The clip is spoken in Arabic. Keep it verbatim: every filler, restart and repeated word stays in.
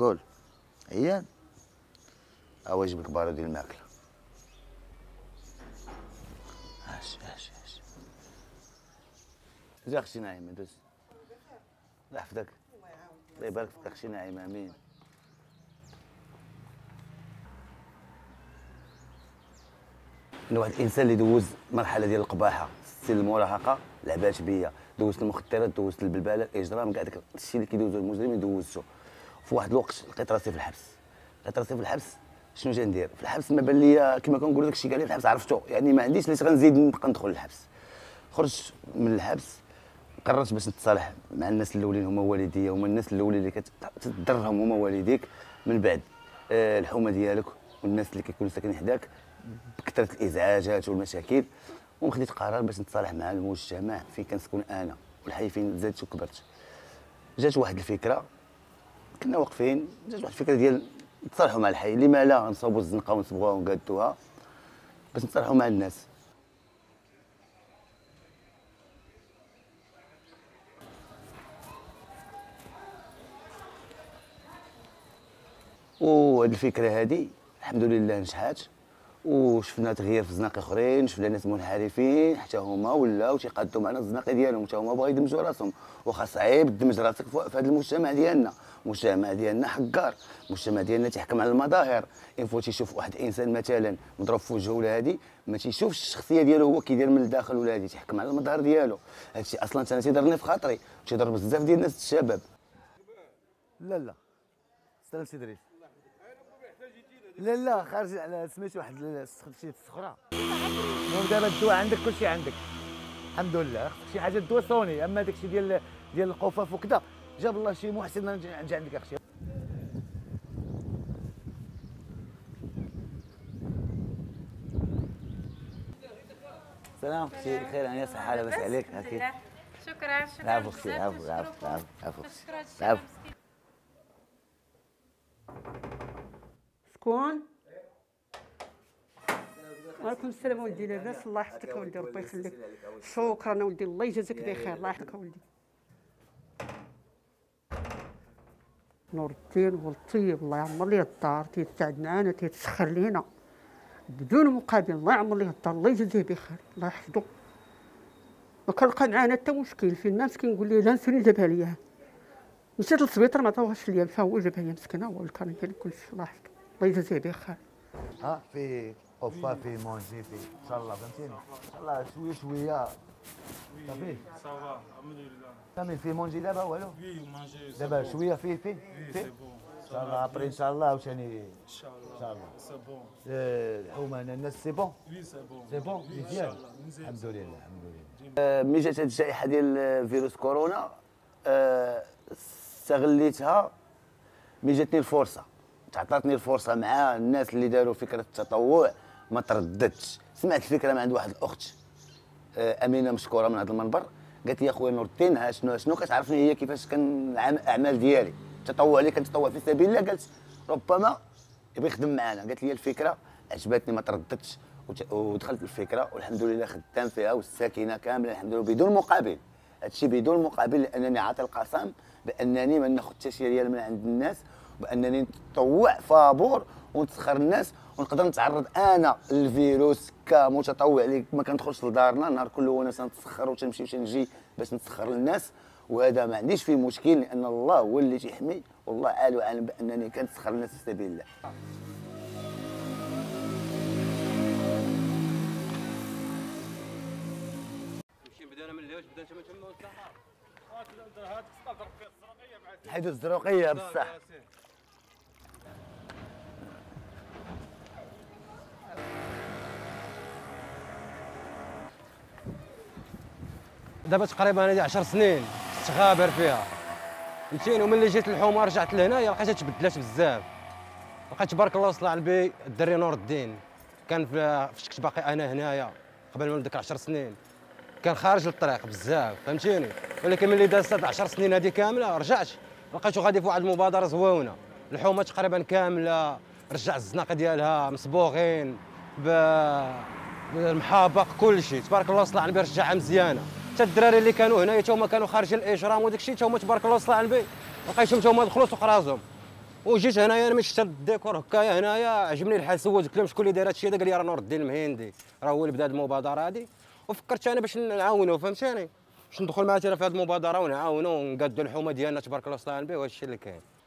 قول هي او اجيب لك بارود ديال الماكله. اش اش اش جا اختي نعيمه دوز. الله يحفظك الله يبارك فيك اختي نعيمه. امين. انا واحد الانسان اللي دوز مرحله ديال القباحه، سن المراهقه لعبات بيا، دوزت المخدرات، دوزت البلبله، الاجرام، كاع داك الشيء اللي كيدوزو المجرمين دوزته. في واحد الوقت لقيت راسي في الحبس، لقيت راسي في الحبس. شنو جا ندير؟ في الحبس ما بان ليا كما كنقولوا داك الشيء كاع اللي في الحبس عرفته، يعني ما عنديش علاش غنزيد نبقى ندخل للحبس. خرجت من الحبس قررت باش نتصالح مع الناس الاولين، هما والديا، هما الناس الاولين اللي كتضرهم هما والديك من بعد آه الحومه ديالك والناس اللي كيكونوا ساكنين حداك بكثره الازعاجات والمشاكل. وخديت قرار باش نتصالح مع المجتمع فين كنسكن انا والحي فين زادت وكبرت. جات واحد الفكره، كنا واقفين، جات واحد الفكره ديال نتصالحوا مع الحي، لما لا نصاوبوا الزنقه ونصبغوها ونقادوها باش نتصالحوا مع الناس. وهاد الفكره هادي الحمد لله نجحات، وشفنا تغيير في الزناقي اخرين، شفنا ناس منحرفين حتى هما ولاو تيقادوا معنا الزناقي ديالهم، حتى هما بغاو يدمجوا راسهم. واخا صعيب دمج راسك في هذا المجتمع ديالنا، المجتمع ديالنا حقار، المجتمع ديالنا تيحكم على المظاهر. انفو تيشوف واحد الانسان مثلا مضروب في وجهه ولا هادي، ما تيشوفش الشخصيه ديالو هو كيدير من الداخل ولا هادي، تيحكم على المظهر ديالو. هادشي اصلا انا تيضرني في خاطري وتيضر بزاف ديال الناس الشباب. لا لا سلام سي دريس. لا لا خارج على سميت واحد شي سخره. المهم دابا الدواء عندك، كلشي عندك الحمد لله. خصك شي حاجه دوا صوني. اما داكشي ديال ديال القفاف وكذا جاب الله شي محسن نجي عندك اختي. سلام اختي بخير. هانيه صحه لاباس عليك؟ اكيد شكرا شكرا. عفو اختي عفو عفو عفو عفو. كون وعليكم السلام ولدي. لاباس؟ الله يحفظك ولدي ربي يخليك. شكرا ولدي الله يجازيك بخير. الله يحفظك ولدي. نور الدين هو الطيب الله يعمر ليه الدار، تيتساعد معانا تيتسخر لينا بدون مقابل. الله يعمر ليه الدار الله يجازيه بخير الله يحفظو. ما كنلقى معانا حتى مشكل. فين ما مسكين نقول ليه لا نسوني جابها ليا. مشيت للسبيطار ما عطاوهاش ليا، مشى هو جابها ليا مسكينه. هو الكريم ديال كلشي الله يحفظو الله يجازيه بخير. ها في قفا في مونجي في ان شاء الله فهمتيني ان شاء الله شويه شويه صافي صافا الحمد لله كامل. في مونجي دابا والو دابا شويه فيه فيه فيه ان شاء الله ابري ان شاء الله عاوتاني ان شاء الله ان شاء الله سي بون الحومه الناس سي بون سي بون سي بون مزيان الحمد لله الحمد لله. ملي جات هاد الجائحه ديال فيروس كورونا استغليتها، ملي جاتني الفرصه تعطاتني الفرصه مع الناس اللي داروا فكره التطوع ما ترددتش. سمعت الفكره من عند واحد الاخت امينه مشكوره من هذا المنبر، قالت لي اخويا نور الدين ها شنو شنو كتعرفني هي كيفاش كنعمل الاعمال ديالي التطوع اللي كنتطوع في سبيل الله. قالت ربما يبغي يخدم معنا، قالت لي الفكره عجبتني ما ترددتش ودخلت الفكره والحمد لله خدام فيها والساكنه كامله الحمد لله بدون مقابل. هادشي بدون مقابل لانني عاطي القسم بانني ما ناخذ حتى شي ريال من عند الناس، بانني نتطوع فابور ونسخر الناس ونقدر نتعرض انا للفيروس كمتطوع اللي ما كندخلش لدارنا نهار كله وانا تنسخر وتنمشي وتنجي باش نسخر للناس. وهذا ما عنديش فيه مشكل لان الله هو اللي تيحمي والله عال وعالم بانني كنسخر الناس في سبيل الله. حيدو الزروقية بصح. دابا تقريبا هادي عشر سنين كنت غابر فيها فهمتيني، وملي جيت للحومة رجعت لهنايا لقيتها تبدلات بزاف. لقيت تبارك الله وصل على البي الدري نور الدين كان فاش كنت باقي انا هنايا قبل من ديك عشر سنين كان خارج للطريق بزاف فهمتيني، ولكن ملي دازت هاد عشر سنين هادي كامله رجعت لقيتو غادي في واحد المبادره زوينه. الحومه تقريبا كامله رجع الزناقه ديالها مصبوغين بالمحابق كلشي تبارك الله صلى على النبي رجعها مزيانه. حتى الدراري اللي كانوا هنايا تا هما كانوا خارجين الاجرام وداك الشيء تا هما تبارك الله صلى على النبي لقيتهم تا هما دخلوا سوق راسهم وجيت هنايا انا من شفت الديكور هكايا هنايا عجبني الحال. سولت لهم شكون اللي داير هادشي هذا، قال لي راه نور الدين المهندي راه هو اللي بدا هاد المبادره هادي، وفكرت انا باش نعاونو فهمتيني، باش ندخل معاه في هاد المبادره ونعاونو ونقادو الحومه ديالنا تبارك الله وسطان به. وهادشي اللي كاين.